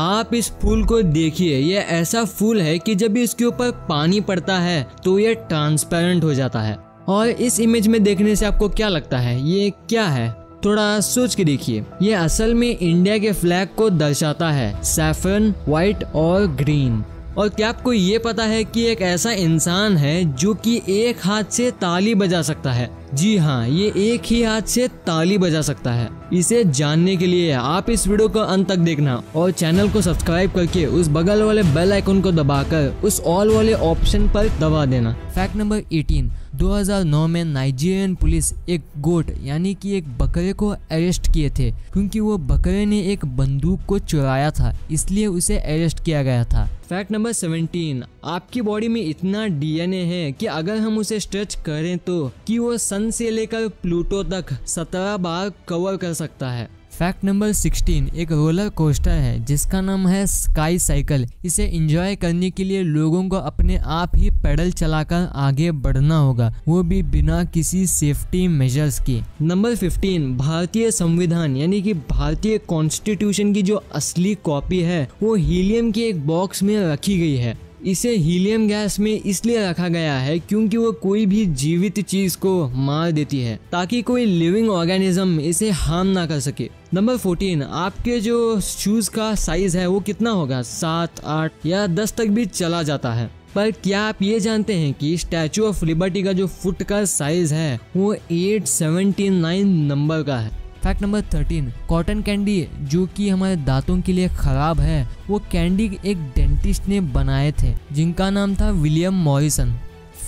आप इस फूल को देखिए, यह ऐसा फूल है कि जब इसके ऊपर पानी पड़ता है तो यह ट्रांसपेरेंट हो जाता है। और इस इमेज में देखने से आपको क्या लगता है, ये क्या है? थोड़ा सोच के देखिए। ये असल में इंडिया के फ्लैग को दर्शाता है, सैफरन, व्हाइट और ग्रीन। और क्या आपको ये पता है कि एक ऐसा इंसान है जो कि एक हाथ से ताली बजा सकता है? जी हाँ, ये एक ही हाथ से ताली बजा सकता है। इसे जानने के लिए आप इस वीडियो को अंत तक देखना और चैनल को सब्सक्राइब करके उस बगल वाले बेल आइकन को दबाकर उस ऑल वाले ऑप्शन पर दबा देना। Fact number 18। 2009 में नाइजीरियन पुलिस एक गोट यानी कि एक बकरे को अरेस्ट किए थे क्योंकि वो बकरे ने एक बंदूक को चुराया था, इसलिए उसे अरेस्ट किया गया था। Fact number 17। आपकी बॉडी में इतना DNA है कि अगर हम उसे स्ट्रेच करें तो कि वो सन से लेकर प्लूटो तक 17 बार कवर कर सकता है। Fact number 16। एक रोलर कोस्टर है जिसका नाम है स्काई साइकिल। इसे एंजॉय करने के लिए लोगों को अपने आप ही पैडल चलाकर आगे बढ़ना होगा, वो भी बिना किसी सेफ्टी मेजर्स के। नंबर 15। भारतीय संविधान यानी कि भारतीय कॉन्स्टिट्यूशन की जो असली कॉपी है वो हीलियम के एक बॉक्स में रखी गई है। इसे हीलियम गैस में इसलिए रखा गया है क्योंकि वो कोई भी जीवित चीज को मार देती है ताकि कोई लिविंग ऑर्गेनिज्म इसे हार्म ना कर सके। नंबर 14। आपके जो शूज का साइज है वो कितना होगा, 7, 8 या 10 तक भी चला जाता है। पर क्या आप ये जानते हैं कि स्टैचू ऑफ लिबर्टी का जो फुट का साइज है वो 879 नंबर का है। Fact number 13। कॉटन कैंडी जो कि हमारे दांतों के लिए खराब है, वो कैंडी एक डेंटिस्ट ने बनाए थे जिनका नाम था विलियम मॉरिसन।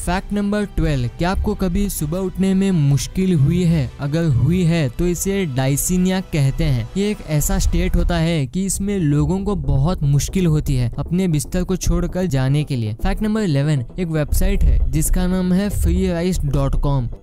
Fact number 12। क्या आपको कभी सुबह उठने में मुश्किल हुई है? अगर हुई है तो इसे डाइसिनिया कहते हैं। ये एक ऐसा स्टेट होता है कि इसमें लोगों को बहुत मुश्किल होती है अपने बिस्तर को छोड़कर जाने के लिए। Fact number 11। एक वेबसाइट है जिसका नाम है फ्री राइस।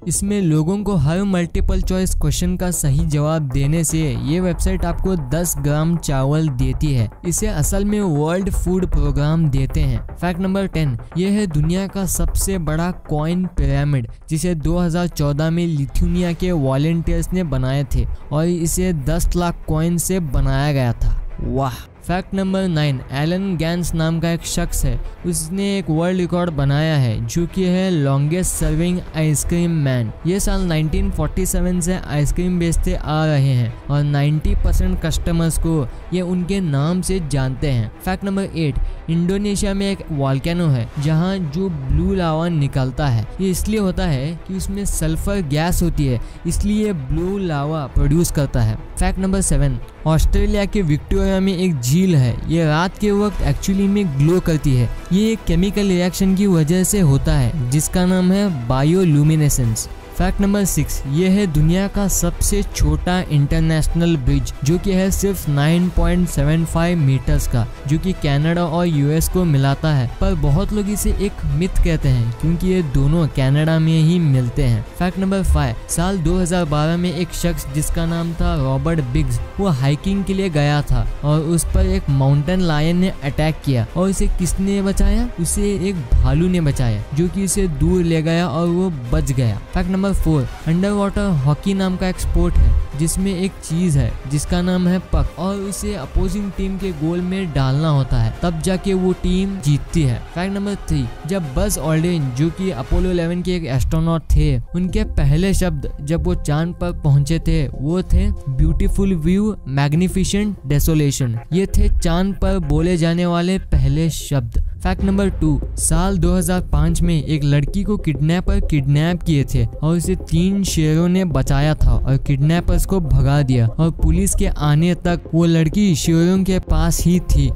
इसमें लोगों को हर मल्टीपल चॉइस क्वेश्चन का सही जवाब देने से ये वेबसाइट आपको 10 ग्राम चावल देती है। इसे असल में वर्ल्ड फूड प्रोग्राम देते हैं। Fact number 10। यह है दुनिया का सबसे बड़ा कॉइन पिरामिड जिसे 2014 में लिथुनिया के वॉलेंटियर्स ने बनाए थे और इसे 10 लाख कॉइन से बनाया गया था। वाह। Fact number 9। एलन गैंस नाम का एक शख्स है, उसने एक वर्ल्ड रिकॉर्ड बनाया है जो कि है लॉन्गेस्ट सर्विंग आइसक्रीम मैन। ये साल 1947 से आइसक्रीम बेचते आ रहे हैं और 90% कस्टमर्स को ये उनके नाम से जानते हैं। Fact number 8। इंडोनेशिया में एक वॉल्केनो है जहाँ जो ब्लू लावा निकलता है, ये इसलिए होता है कि उसमें सल्फर गैस होती है, इसलिए ब्लू लावा प्रोड्यूस करता है। Fact number 7। ऑस्ट्रेलिया के विक्टोरिया में एक झील है, ये रात के वक्त एक्चुअली में ग्लो करती है। ये एक केमिकल रिएक्शन की वजह से होता है जिसका नाम है बायोलुमिनेसेंस। Fact number 6। यह है दुनिया का सबसे छोटा इंटरनेशनल ब्रिज जो कि है सिर्फ 9.75 मीटर्स का, जो कि कनाडा और US को मिलाता है। पर बहुत लोग इसे एक मिथ कहते हैं क्योंकि ये दोनों कनाडा में ही मिलते हैं। Fact number 5। साल 2012 में एक शख्स जिसका नाम था रॉबर्ट बिग्स, वो हाइकिंग के लिए गया था और उस पर एक माउंटेन लायन ने अटैक किया और इसे किसने बचाया, उसे एक भालू ने बचाया जो कि इसे दूर ले गया और वो बच गया। Fact number 4। Under water hockey नाम का एक स्पोर्ट है जिसमें एक चीज है जिसका नाम है पक और उसे अपोजिंग टीम के गोल में डालना होता है, तब जाके वो टीम जीतती है। Fact number 3। जब बस ऑर्डेन जो कि अपोलो 11 के एक एस्ट्रोनॉट थे, उनके पहले शब्द जब वो चांद पर पहुंचे थे वो थे ब्यूटीफुल व्यू, मैग्निफिसेंट, डेसोलेशन। ये थे चांद पर बोले जाने वाले पहले शब्द। Fact number 2। साल 2005 में एक लड़की को किडनैपर किडनैप किए थे और उसे 3 शेरों ने बचाया था और किडनैपर्स को भगा दिया और पुलिस के आने तक वो लड़की शेरों के पास ही थी।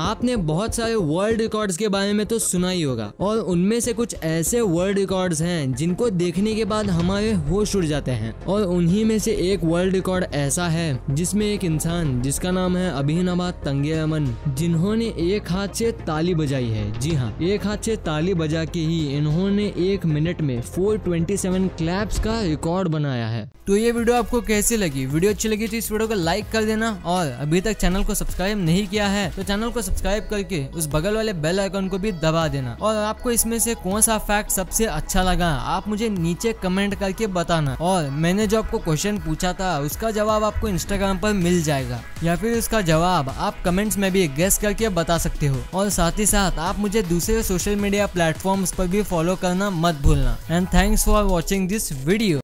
आपने बहुत सारे वर्ल्ड रिकॉर्ड्स के बारे में तो सुना ही होगा और उनमें से कुछ ऐसे वर्ल्ड रिकॉर्ड्स हैं जिनको देखने के बाद हमारे होश उड़ जाते हैं और उन्हीं में से एक वर्ल्ड रिकॉर्ड ऐसा है जिसमें एक इंसान जिसका नाम है अभिनव तंगैयामन, जिन्होंने एक हाथ से ताली बजाई है। जी हाँ, एक हाथ से ताली बजा के ही इन्होंने 1 मिनट में 427 क्लैप्स का रिकॉर्ड बनाया है। तो ये वीडियो आपको कैसी लगी? वीडियो अच्छी लगी तो इस वीडियो को लाइक कर देना और अभी तक चैनल को सब्सक्राइब नहीं किया है तो चैनल को सब्सक्राइब करके उस बगल वाले बेल आइकन को भी दबा देना। और आपको इसमें से कौन सा फैक्ट सबसे अच्छा लगा आप मुझे नीचे कमेंट करके बताना। और मैंने जो आपको क्वेश्चन पूछा था उसका जवाब आपको इंस्टाग्राम पर मिल जाएगा या फिर उसका जवाब आप कमेंट्स में भी गेस करके बता सकते हो। और साथ ही साथ आप मुझे दूसरे सोशल मीडिया प्लेटफॉर्म्स पर भी फॉलो करना मत भूलना। And thanks for watching this video.